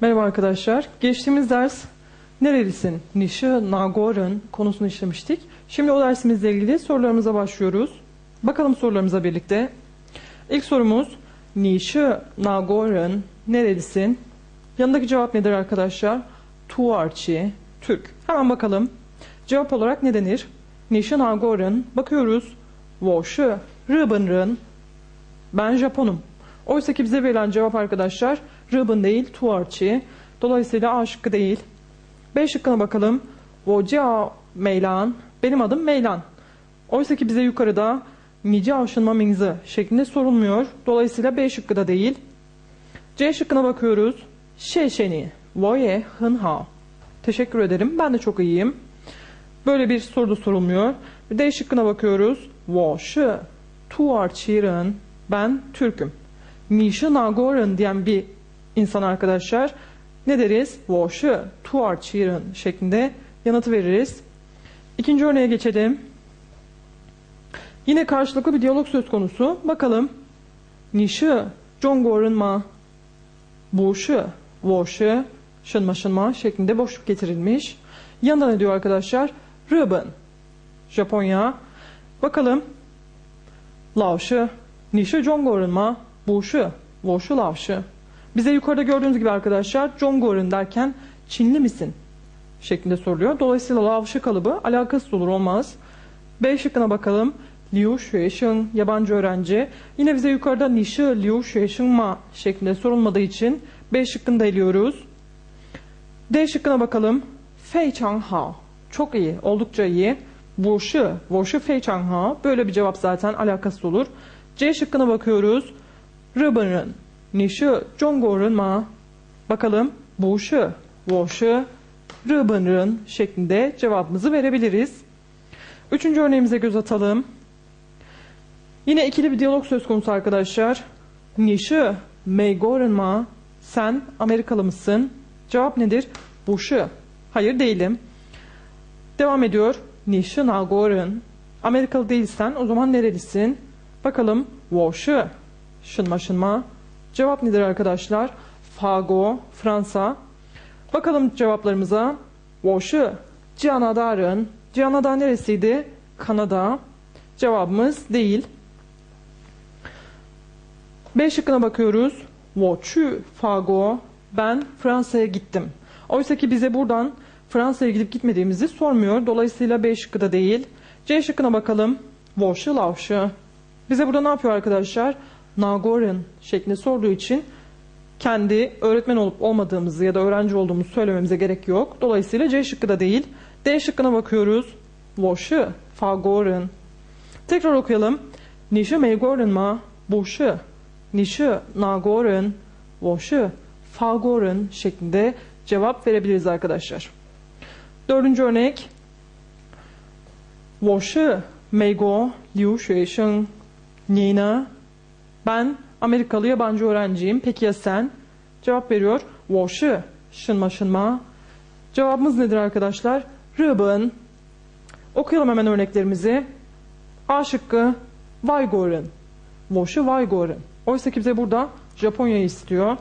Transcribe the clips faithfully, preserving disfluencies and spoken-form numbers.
Merhaba arkadaşlar. Geçtiğimiz ders nerelisin, nişi, nagoren konusunu işlemiştik. Şimdi o dersimizle ilgili sorularımıza başlıyoruz. Bakalım sorularımıza birlikte. İlk sorumuz nişi, nagoren, nerelisin? Yanındaki cevap nedir arkadaşlar? Tuarçi, Türk. Hemen bakalım. Cevap olarak ne denir? Nişi, nagoren. Bakıyoruz. Woshi, Rıbınrın. Ben Japonum. Oysa ki bize verilen cevap arkadaşlar Rıbın değil, Tuarçi. Dolayısıyla A şıkkı değil. B şıkkına bakalım. Wojiao Meylan. Benim adım Meylan. Oysa ki bize yukarıda Mijia Şınma Mingzi şeklinde sorulmuyor. Dolayısıyla B şıkkı da değil. C şıkkına bakıyoruz. Şeşeni. Woye Hınhao. Teşekkür ederim. Ben de çok iyiyim. Böyle bir soru da sorulmuyor. D şıkkına bakıyoruz. Woshi Tuarçiren. Ben Türk'üm. Nişi Nagoren diyen bir insan arkadaşlar ne deriz? Woshi Tuarçiren şeklinde yanıtı veririz. İkinci örneğe geçelim. Yine karşılıklı bir diyalog söz konusu. Bakalım. Nişi Jongoren ma Bushi Woshi Şınma Şınma şeklinde boşluk getirilmiş. Yanında ne diyor arkadaşlar? Rıbın. Japonya. Bakalım. Laoshi Nişi Jongoren ma Boşu, boşu lavşı. Bize yukarıda gördüğünüz gibi arkadaşlar Jongoren derken Çinli misin şeklinde soruluyor. Dolayısıyla lavşı kalıbı alakasız olur, olmaz. B şıkkına bakalım. Liu Shuesheng, yabancı öğrenci. Yine bize yukarıda Nişi Liu Shuesheng ma şeklinde sorulmadığı için B şıkkını da eliyoruz. D şıkkına bakalım. Fei Chang Hao. Çok iyi, oldukça iyi. Boşu, boşu Fei Chang Hao. Böyle bir cevap zaten alakasız olur. C şıkkına bakıyoruz. Rıbınrın, nişi, Jongoren ma. Bakalım, Boşu, Woshi, Rıbınrın şeklinde cevabımızı verebiliriz. Üçüncü örneğimize göz atalım. Yine ikili bir diyalog söz konusu arkadaşlar. Nişi, Meygoren ma. Sen Amerikalı mısın? Cevap nedir? Boşu. Hayır değilim. Devam ediyor. Nişi, Nagoren. Amerikalı değilsen o zaman nerelisin? Bakalım, Woshi. Şınma şınma. Cevap nedir arkadaşlar? Fago, Fransa. Bakalım cevaplarımıza. Woshi, Cihanadar'ın. Cihanadar neresiydi? Kanada. Cevabımız değil. B şıkkına bakıyoruz. Woshi, Fago. Ben Fransa'ya gittim. Oysa ki bize buradan Fransa'ya gidip gitmediğimizi sormuyor. Dolayısıyla B şıkkı da değil. C şıkkına bakalım. Woshi, Laoshi. Bize burada ne yapıyor arkadaşlar? Nagoren şeklinde sorduğu için kendi öğretmen olup olmadığımızı ya da öğrenci olduğumuzu söylememize gerek yok. Dolayısıyla C şıkkı da değil. D şıkkına bakıyoruz. Woshi, Fagoren. Tekrar okuyalım. Nişi Meygoren ma, Boşu, Nişi Nagoren, Woshi, Fagoren şeklinde cevap verebiliriz arkadaşlar. Dördüncü örnek. Woshi, Meygo, Liu Shuesheng, Nina. Ben Amerikalı yabancı öğrenciyim. Peki ya sen? Cevap veriyor. Woshi, Şınma Şınma. Cevabımız nedir arkadaşlar? Rıbın. Okuyalım hemen örneklerimizi. A şıkkı. Waigoren. Woshi Waigoren. Oysa ki bize burada Japonya'yı istiyor.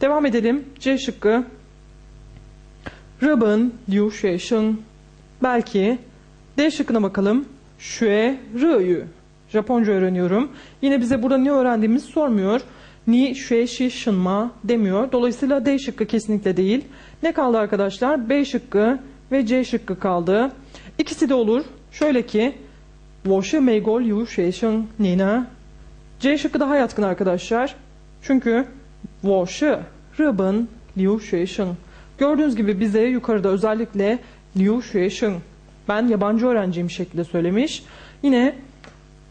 Devam edelim. C şıkkı. Rıbın, Liu Shuesheng. Belki. D şıkkına bakalım. Shue Rüyü. Japonca öğreniyorum. Yine bize burada ne öğrendiğimizi sormuyor. Ni, şue, şi, şınma demiyor. Dolayısıyla D şıkkı kesinlikle değil. Ne kaldı arkadaşlar? B şıkkı ve C şıkkı kaldı. İkisi de olur. Şöyle ki Woshi, Meigol, Yu, Shue, Sheng, Nina. C şıkkı daha yatkın arkadaşlar. Çünkü Woshi, Rıbın, Liu, Shue, Sheng. Gördüğünüz gibi bize yukarıda özellikle Liu, Shue, Sheng. Ben yabancı öğrenciyim şeklinde söylemiş. Yine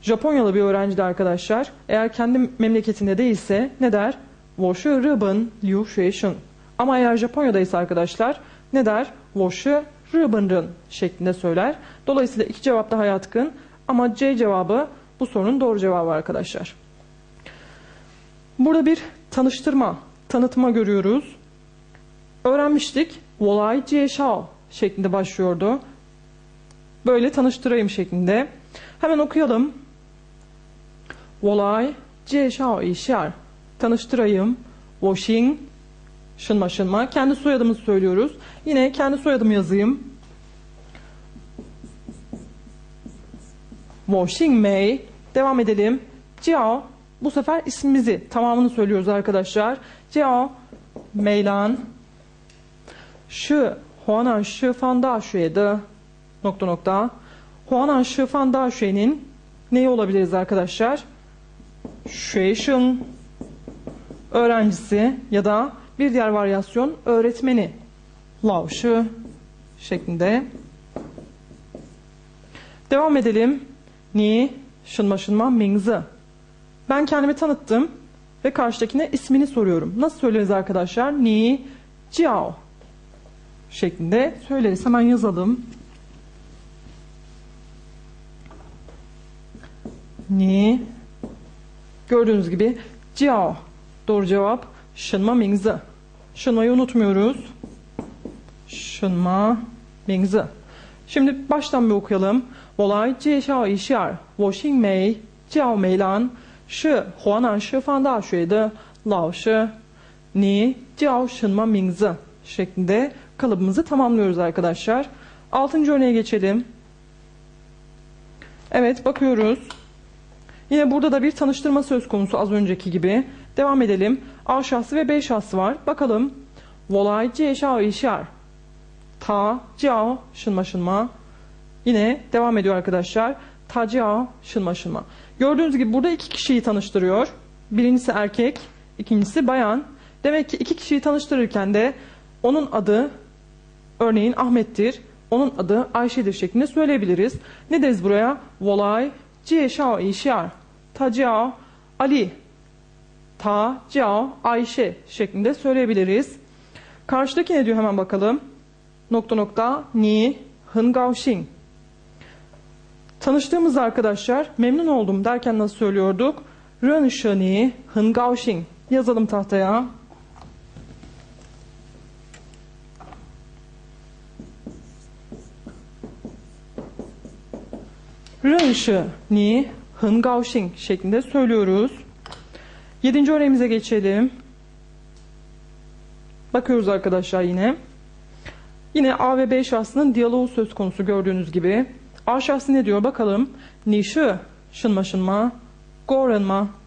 Japonyalı bir öğrenci de arkadaşlar eğer kendi memleketinde değilse ne der? Woshi Rıbın Liu Shuesheng. Ama eğer Japonya'daysa arkadaşlar ne der? Woshi Rıbınrın şeklinde söyler. Dolayısıyla iki cevap daha yatkın ama C cevabı bu sorunun doğru cevabı arkadaşlar. Burada bir tanıştırma, tanıtma görüyoruz. Öğrenmiştik. Wolai Jie Shao şeklinde başlıyordu. Böyle tanıştırayım şeklinde. Hemen okuyalım. Wolai Jie Shao Yi Xiar. Tanıştırayım. Woshing Şınma şınma. Kendi soyadımızı söylüyoruz. Yine kendi soyadımı yazayım. Wo Xing Mei. Devam edelim. Jiao. Bu sefer ismimizi tamamını söylüyoruz arkadaşlar. Jiao Meilan. Şu Huanan Shi Fan Da Shue'de nokta nokta. Huanan Shi Fan Da Shue'nin neyi olabiliriz arkadaşlar? Shui Sheng öğrencisi ya da bir diğer varyasyon öğretmeni Lao Shi şeklinde. Devam edelim. Ni Şınma Şınma Mingzi. Ben kendimi tanıttım ve karşıdakine ismini soruyorum. Nasıl söyleriz arkadaşlar? Ni Jiao şeklinde söyleriz. Hemen yazalım. Ni. Gördüğünüz gibi Jiao. Doğru cevap. Şınma Mingzi. Şınmayı unutmuyoruz. Şınma Mingzi. Şimdi baştan bir okuyalım. Olay Ji Xiao Yişer. Wo Xing Mei. Jiao Meilan. Shi Huanan Shi Fan Da Shue'de Lao Shi. Ni Jiao Şınma Mingzi şeklinde kalıbımızı tamamlıyoruz arkadaşlar. Altıncı örneğe geçelim. Evet, bakıyoruz. Yine burada da bir tanıştırma söz konusu az önceki gibi. Devam edelim. A şahsı ve B şahsı var. Bakalım. Volay Ji Xiao Yişer. Ta Jiao Şınma Şınma. Yine devam ediyor arkadaşlar. Ta Jiao Şınma Şınma. Gördüğünüz gibi burada iki kişiyi tanıştırıyor. Birincisi erkek, ikincisi bayan. Demek ki iki kişiyi tanıştırırken de onun adı örneğin Ahmet'tir. Onun adı Ayşe'dir şeklinde söyleyebiliriz. Ne deriz buraya? Volay Ji Xiao Yişer. Ta Jiao Ali. Ta Jiao Ayşe şeklinde söyleyebiliriz. Karşıdaki ne diyor hemen bakalım. Nokta nokta Ni Hın Gao Xing. Tanıştığımız arkadaşlar memnun oldum derken nasıl söylüyorduk? Ren Shi Ni Hın Gao Xing. Yazalım tahtaya. Ren Shi Ni Hın Gao Xing şeklinde söylüyoruz. Yedinci örneğimize geçelim. Bakıyoruz arkadaşlar yine. Yine A ve B şahsının diyaloğu söz konusu gördüğünüz gibi. A şahsı ne diyor bakalım. Ni shi, şınma şınma, go renma.